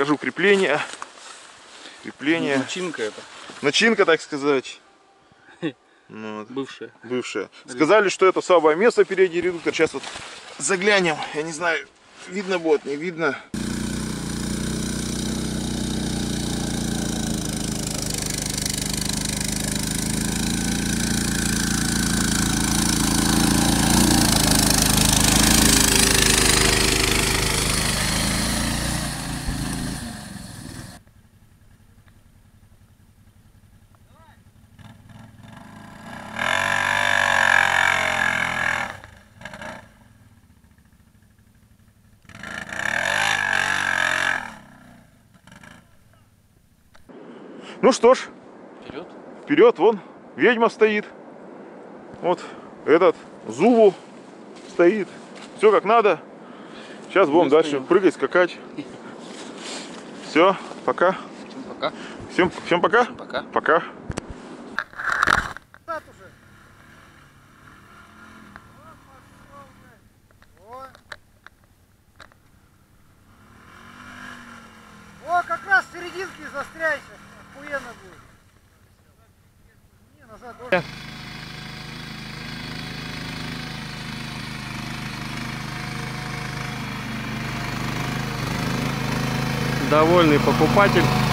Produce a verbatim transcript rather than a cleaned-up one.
покажу крепление. Крепление. Начинка это. Начинка, так сказать. Вот. Бывшая. Бывшая. Сказали, что это слабое место передний редуктор. Сейчас вот заглянем. Я не знаю, видно будет, не видно. Ну что ж, вперед, вперед, вон ведьма стоит, вот этот Зулу стоит, все как надо. Сейчас будем Мы дальше стоим. прыгать, скакать. Все, пока. Всем пока. Всем, всем пока. Всем пока. Пока. О, как раз в серединке застряйся. Охуенно будет. Не, назад должен. Довольный покупатель.